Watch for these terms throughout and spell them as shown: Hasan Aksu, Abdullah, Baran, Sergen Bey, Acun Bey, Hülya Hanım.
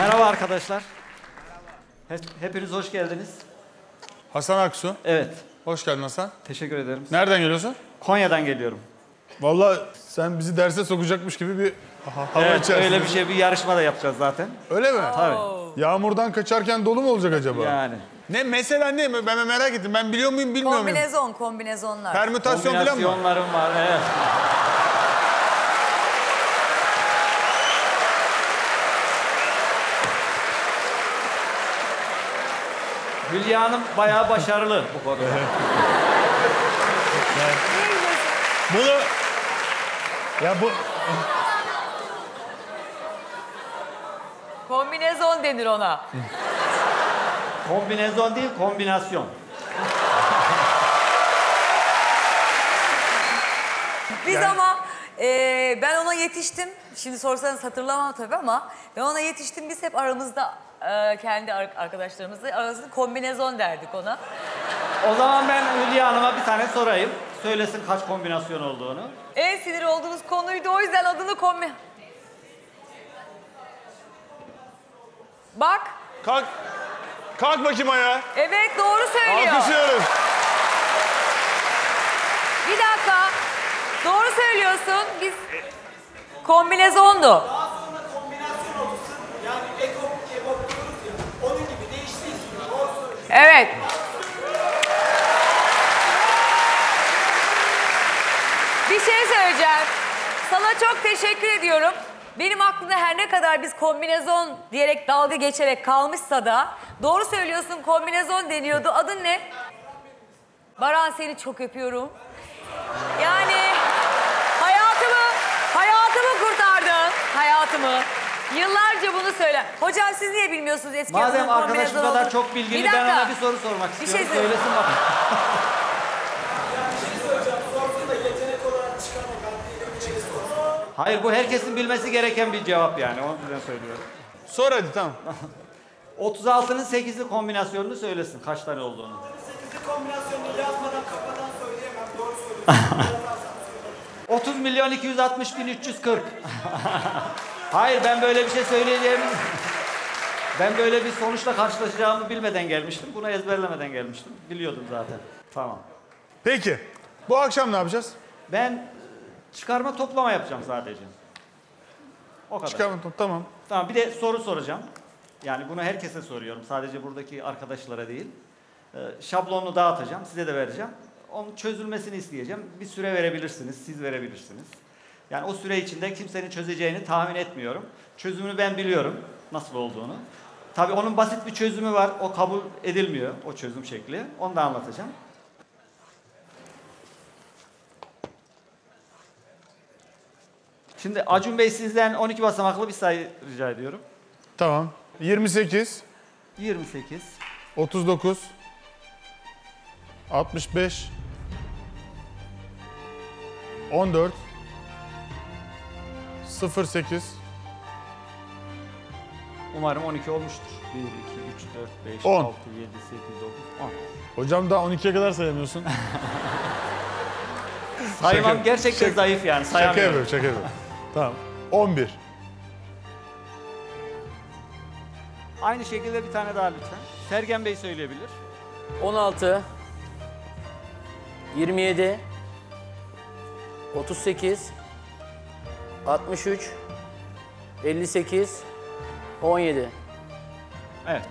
Merhaba arkadaşlar. Merhaba. Hepiniz hoş geldiniz. Hasan Aksu. Evet. Hoş geldin Hasan. Teşekkür ederim. Nereden geliyorsun? Konya'dan geliyorum. Vallahi sen bizi derse sokacakmış gibi bir hava içerisinde. Öyle bir şey, bir yarışma da yapacağız zaten. Öyle mi? Tabii. Yağmurdan kaçarken dolu mu olacak acaba? Yani. Ne mesela ne? Ben merak ettim. Ben biliyor muyum bilmiyor muyum? Kombinezonlar. Permütasyon falan mı? Kombinasyonlarım var, evet. Hülya Hanım bayağı başarılı bu konuda. Bunu... Ya bu... Kombinezon denir ona. Kombinezon değil, kombinasyon. Biz yani... ama ben ona yetiştim. Şimdi sorsanız hatırlamam tabii ama ben ona yetiştim. Biz hep aramızda kendi arkadaşlarımızla arasında kombinezon derdik ona. O zaman ben Hülya Hanım'a bir tane sorayım. Söylesin kaç kombinasyon olduğunu. En sinir olduğunuz konuydu, o yüzden adını kombi... Bak. Kalk. Kalk bakayım ayağa. Evet, doğru söylüyor. Alkışlıyoruz. Bir dakika. Doğru söylüyorsun. Biz... Kombinezondu. Evet. Bir şey söyleyeceğim. Sana çok teşekkür ediyorum. Benim aklımda her ne kadar biz kombinezon diyerek dalga geçerek kalmışsa da... Doğru söylüyorsun, kombinezon deniyordu. Adın ne? Baran, seni çok öpüyorum. Yani hayatımı kurtardın. Hayatımı. Yıllarca bunu söyle. Hocam siz niye bilmiyorsunuz eski adını? Madem arkadaşım bu kadar çok bilgili, ben ona bir soru sormak istiyorum. Bir şey söylesin bakın. Hayır, bu herkesin bilmesi gereken bir cevap yani. Onu yüzden söylüyorum. Sor hadi, tamam. 36'nın 8'li kombinasyonunu söylesin. Kaç tane olduğunu. 8'li kombinasyonunu yazmadan kafadan söyleyemem. Doğru söylüyorsun. 30.260.340. Hayır, ben böyle bir şey söyleyeceğim. Ben böyle bir sonuçla karşılaşacağımı bilmeden gelmiştim. Bunu ezberlemeden gelmiştim. Biliyordum zaten. Tamam. Peki. Bu akşam ne yapacağız? Ben çıkarma toplama yapacağım sadece. O kadar. Çıkarma toplama, tamam. Tamam, bir de soru soracağım. Yani bunu herkese soruyorum. Sadece buradaki arkadaşlara değil. Şablonunu dağıtacağım. Size de vereceğim. Onun çözülmesini isteyeceğim. Bir süre verebilirsiniz. Siz verebilirsiniz. Yani o süre içinde kimsenin çözeceğini tahmin etmiyorum. Çözümünü ben biliyorum. Nasıl olduğunu. Tabii onun basit bir çözümü var. O kabul edilmiyor. O çözüm şekli. Onu da anlatacağım. Şimdi Acun Bey, sizden 12 basamaklı bir sayı rica ediyorum. Tamam. 28 39 65 14 08. Umarım 12 olmuştur. 1, 2, 3, 4, 5, 10. 6, 7, 8, 9, 10. Hocam daha 12'ye kadar sayamıyorsun. Saymam gerçekten zayıf yani. Sayamıyorum. Şaka yapıyorum. Tamam. 11. Aynı şekilde bir tane daha lütfen. Sergen Bey söyleyebilir. 16, 27, 38, 63, 58, 17. Evet.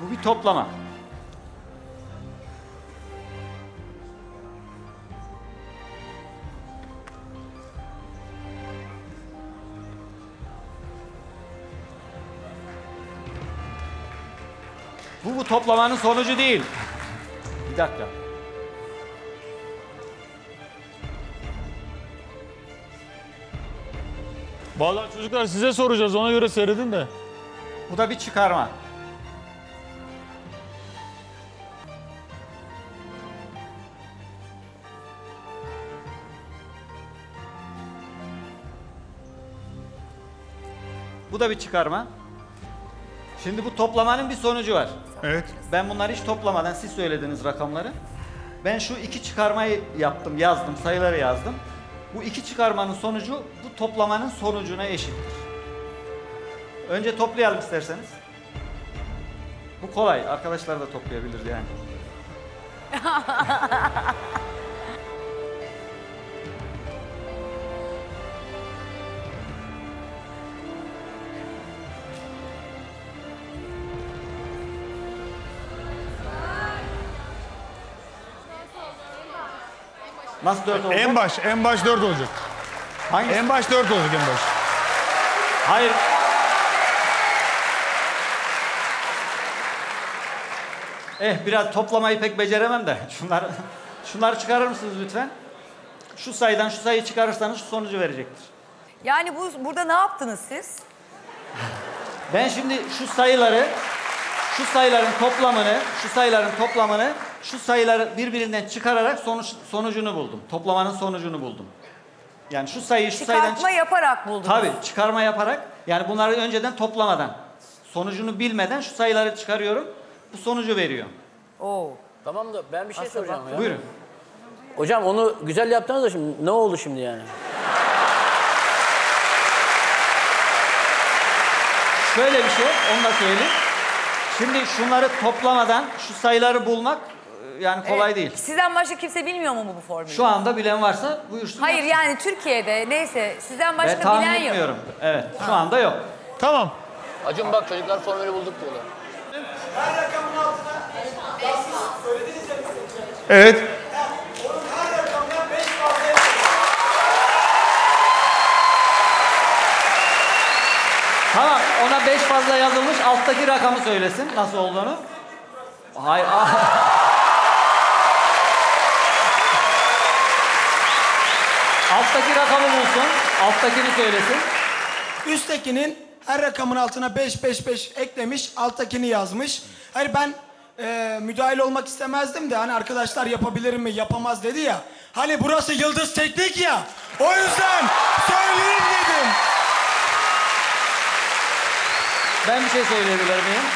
Bu bir toplama. Bu toplamanın sonucu değil. Bir dakika. Vallahi çocuklar size soracağız, ona göre seyredin de. Bu da bir çıkarma. Bu da bir çıkarma. Şimdi bu toplamanın bir sonucu var. Evet. Ben bunları hiç toplamadan, siz söylediniz rakamları. Ben şu iki çıkarmayı yaptım, yazdım, sayıları yazdım. Bu iki çıkarmanın sonucu bu toplamanın sonucuna eşittir. Önce toplayalım isterseniz. Bu kolay. Arkadaşlar da toplayabilir yani. Nasıl 4 olacak? En baş 4 olacak. Hangi? En baş 4 olacak en baş. Hayır. Biraz toplamayı pek beceremem de. Şunları çıkarır mısınız lütfen? Şu sayıdan şu sayıyı çıkarırsanız şu sonucu verecektir. Yani burada ne yaptınız siz? Ben şimdi şu sayıların toplamını şu sayıları birbirinden çıkararak sonucunu buldum. Toplamanın sonucunu buldum. Yani şu sayıyı şu sayıdan... Çıkartma yaparak buldum. Tabii, çıkarma yaparak. Yani bunları önceden toplamadan, sonucunu bilmeden şu sayıları çıkarıyorum. Bu sonucu veriyor. Oo. Tamam da ben bir şey soracağım ya. Buyurun. Hocam onu güzel yaptınız da şimdi ne oldu şimdi yani? Şöyle bir şey, onu da söyleyeyim. Şimdi şunları toplamadan şu sayıları bulmak yani kolay değil. Sizden başka kimse bilmiyor mu bu formülü? Şu anda bilen varsa buyursun. Hayır yapsın. Yani Türkiye'de neyse sizden başka bilen yok. Ben bilmiyorum. Evet şu anda yok. Tamam. Acun bak çocuklar formülü bulduk diyorlar. Her rakamın altına 5 fazla söylediniz ya. Evet. Onun her rakamdan 5 fazla. Tamam ona 5 fazla yazılmış alttaki rakamı söylesin nasıl olduğunu. Hayır. Alttaki rakamı bulsun. Alttakini söylesin. Üsttekinin her rakamın altına 5 eklemiş, alttakini yazmış. Hayır ben müdahil olmak istemezdim de hani arkadaşlar yapabilir mi, yapamaz dedi ya. Hani burası Yıldız Teknik ya. O yüzden söyleyeyim dedim. Ben bir şey söyleyebilir miyim?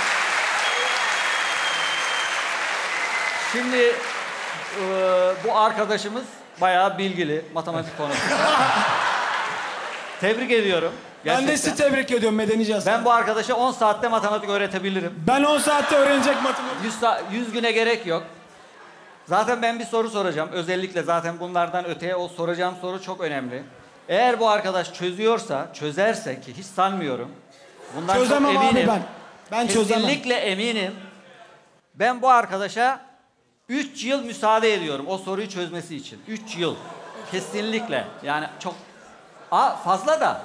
Şimdi bu arkadaşımız bayağı bilgili matematik konusunda. Tebrik ediyorum. Gerçekten. Ben de sizi tebrik ediyorum medenice aslında. Ben bu arkadaşa 10 saatte matematik öğretebilirim. Ben 10 saatte öğrenecek matematik. 100 güne gerek yok. Zaten ben bir soru soracağım. Özellikle zaten bunlardan öteye o soracağım soru çok önemli. Eğer bu arkadaş çözerse ki hiç sanmıyorum. Bundan çözemem çok eminim. Abi ben çözemem. Kesinlikle eminim. Ben bu arkadaşa 3 yıl müsaade ediyorum o soruyu çözmesi için. 3 yıl. Kesinlikle. Yani çok fazla da.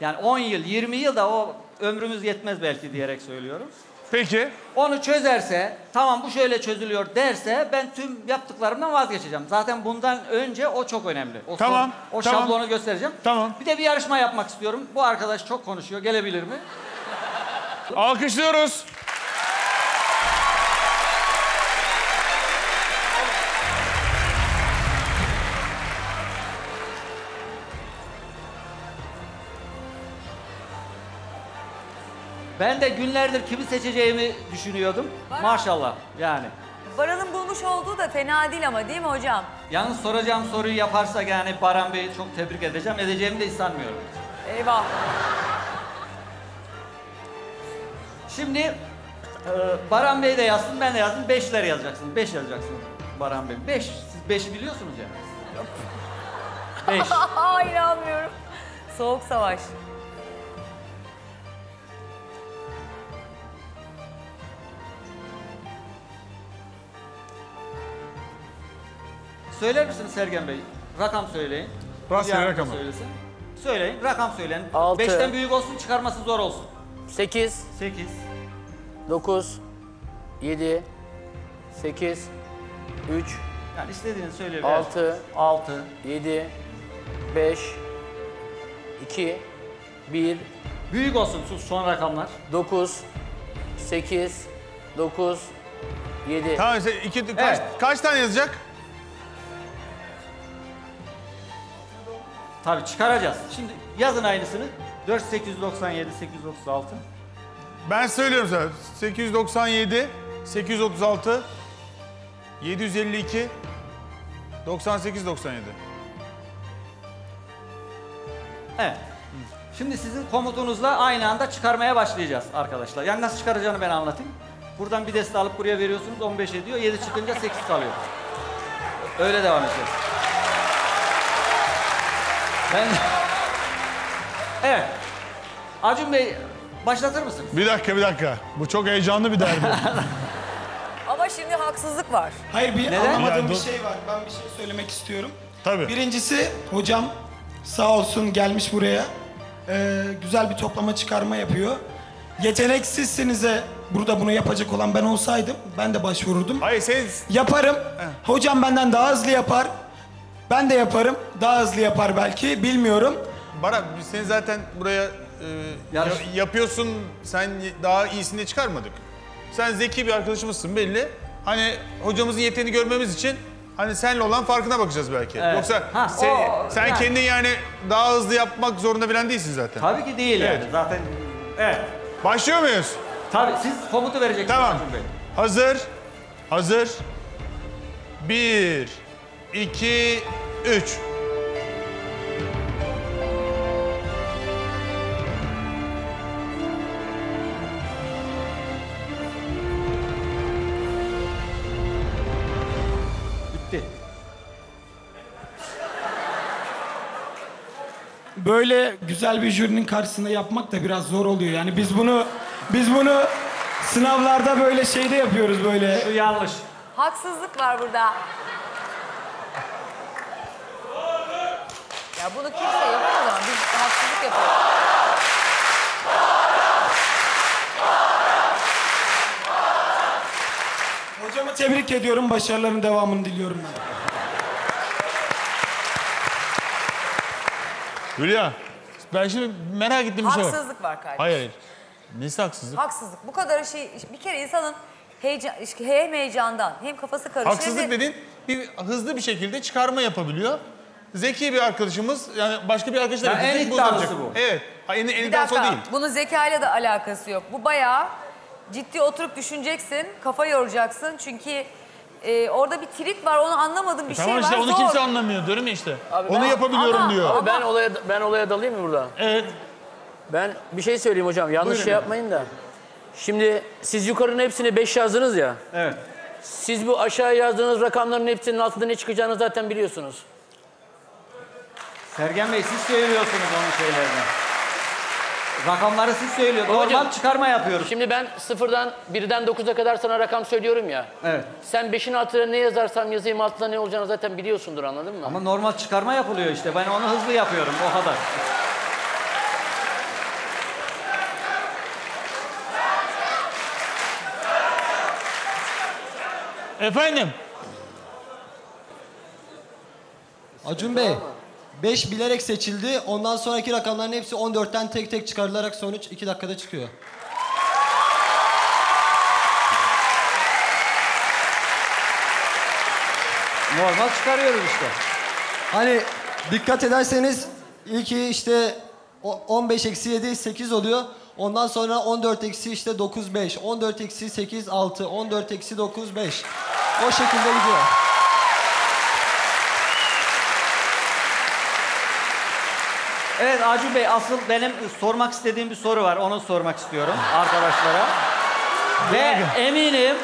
Yani 10 yıl, 20 yıl da o ömrümüz yetmez belki diyerek söylüyorum. Peki. Onu çözerse, tamam bu şöyle çözülüyor derse ben tüm yaptıklarımdan vazgeçeceğim. Zaten bundan önce o çok önemli. O tamam. Son, o tamam. Şablonu göstereceğim. Tamam. Bir de bir yarışma yapmak istiyorum. Bu arkadaş çok konuşuyor. Gelebilir mi? Alkışlıyoruz. Ben de günlerdir kimi seçeceğimi düşünüyordum. Baran. Maşallah yani. Baran'ın bulmuş olduğu da fena değil ama değil mi hocam? Yalnız soracağım soruyu yaparsa yani Baran Bey'i çok tebrik edeceğim. Edeceğimi de hiç sanmıyorum. Eyvah. Şimdi Baran Bey de yazsın, ben de yazdım. 5'ler yazacaksınız. 5 yazacaksınız Baran Bey. 5. Siz 5'i biliyorsunuz yani. 5. İnanmıyorum. Soğuk savaş. Söyler misiniz Sergen Bey? Rakam söyleyin. Rastgele rakamı. Söyleyin, rakam söyleyin. 6. 5'ten büyük olsun, çıkarması zor olsun. 8. 8. 9. 7. 8. 3. Yani istediğinizi söyleyebilirsiniz. 6. 6. 7. 5. 2. 1. Büyük olsun son rakamlar. 9. 8. 9. 7. Tamam, kaç tane yazacak? Tabii çıkaracağız. Şimdi yazın aynısını. 4, 897, 836. Ben söylüyorum sana. 897, 836, 752, 98, 97. Evet. Şimdi sizin komutunuzla aynı anda çıkarmaya başlayacağız arkadaşlar. Yani nasıl çıkaracağını ben anlatayım. Buradan bir deste alıp buraya veriyorsunuz, 15 ediyor. 7 çıkınca 8 kalıyor. Öyle devam edeceğiz. Ben... Evet. Acun Bey, başlatır mısınız? Bir dakika. Bu çok heyecanlı bir derbi. Ama şimdi haksızlık var. Hayır, bir anlamadığım bir şey var. Ben bir şey söylemek istiyorum. Tabii. Birincisi, hocam sağ olsun gelmiş buraya. Güzel bir toplama çıkarma yapıyor. Yeteneksizsinize burada bunu yapacak olan ben olsaydım, ben de başvururdum. Hayır, siz... Yaparım. Heh. Hocam benden daha hızlı yapar. Ben de yaparım. Daha hızlı yapar belki, bilmiyorum. Baran, sen zaten buraya yapıyorsun, sen daha iyisini çıkarmadık. Sen zeki bir arkadaşımızsın belli. Hani hocamızın yeteneğini görmemiz için hani senle olan farkına bakacağız belki. Evet. Yoksa sen yani kendin yani daha hızlı yapmak zorunda falan değilsin zaten. Tabii ki değil, evet. Yani zaten. Evet. Başlıyor muyuz? Tabii, siz komutu vereceksiniz. Tamam. Hazır. 1, 2, 3. Böyle güzel bir jürinin karşısında yapmak da biraz zor oluyor. Yani biz bunu sınavlarda böyle şeyde yapıyoruz böyle. Şu yanlış. Haksızlık var burada. Ya bunu kimse yapamaz ama biz haksızlık yapıyoruz. Hocamı tebrik ediyorum. Başarıların devamını diliyorum ben. Hülya, ben şimdi merak ettiğim bir şey var. Haksızlık var kardeşim. Hayır. Neyse haksızlık? Haksızlık. Bu kadar şey, bir kere insanın heyecandan hem kafası karışıyor. Haksızlık dediğin bir hızlı bir şekilde çıkarma yapabiliyor. Zeki bir arkadaşımız, yani başka bir arkadaşla yani en iddialısı bu. Evet. En iddialısı değil. Bunun zekayla da alakası yok. Bu bayağı ciddi oturup düşüneceksin, kafa yoracaksın çünkü... orada bir trik var, onu anlamadım, bir şey var. Tamam işte, onu kimse anlamıyor diyorum ya işte. Abi onu yapabiliyorum diyor. Abi ben olaya dalayım mı burada? Evet. Ben bir şey söyleyeyim hocam, yanlış buyurun şey yapmayın da. Şimdi siz yukarının hepsine 5 yazdınız ya. Evet. Siz bu aşağı yazdığınız rakamların hepsinin altında ne çıkacağını zaten biliyorsunuz. Sergen Bey, siz söylüyorsunuz onun şeylerini. Rakamları siz söylüyorsunuz. Normal çıkarma yapıyoruz. Şimdi ben 0'dan 1'den 9'a kadar sana rakam söylüyorum ya. Evet. Sen 5'in altına ne yazarsam yazayım altına ne olacağını zaten biliyorsundur, anladın mı? Ama normal çıkarma yapılıyor işte. Ben onu hızlı yapıyorum, o kadar. Efendim? Acun Bey. 5 bilerek seçildi. Ondan sonraki rakamların hepsi 14'ten tek tek çıkarılarak sonuç 2 dakikada çıkıyor. Normal çıkarıyoruz işte. Hani dikkat ederseniz ilk işte 15-7 8 oluyor. Ondan sonra 14-9 5, 14-8 6, 14-9 5. O şekilde gidiyor. Evet Acun Bey, asıl benim sormak istediğim bir soru var. Onu sormak istiyorum arkadaşlara. Ve eminim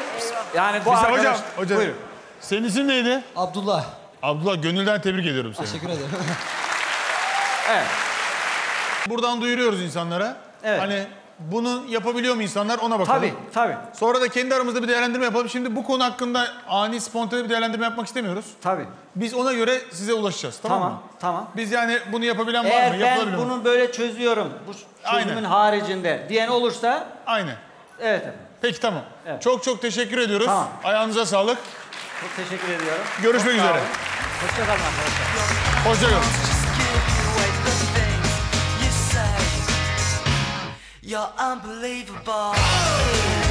yani bu arkadaş... Hocam, buyurun. Senin isim neydi? Abdullah. Abdullah, gönülden tebrik ediyorum seni. Teşekkür ederim. Evet. Buradan duyuruyoruz insanlara. Evet. Hani bunu yapabiliyor mu insanlar, ona bakalım. Tabii. Sonra da kendi aramızda bir değerlendirme yapalım. Şimdi bu konu hakkında ani, spontane bir değerlendirme yapmak istemiyoruz. Tabii. Biz ona göre size ulaşacağız, tamam mı? Tamam. Biz yani bunu yapabilen var mı? Yapılabilir mi? Eğer ben bunu böyle çözüyorum, bu çözümün haricinde diyen olursa... Aynen. Evet. Peki, tamam. Evet. Çok çok teşekkür ediyoruz. Tamam. Ayağınıza sağlık. Çok teşekkür ediyorum. Görüşmek üzere. Hoşçakalın arkadaşlar. Hoşçakalın. You're unbelievable.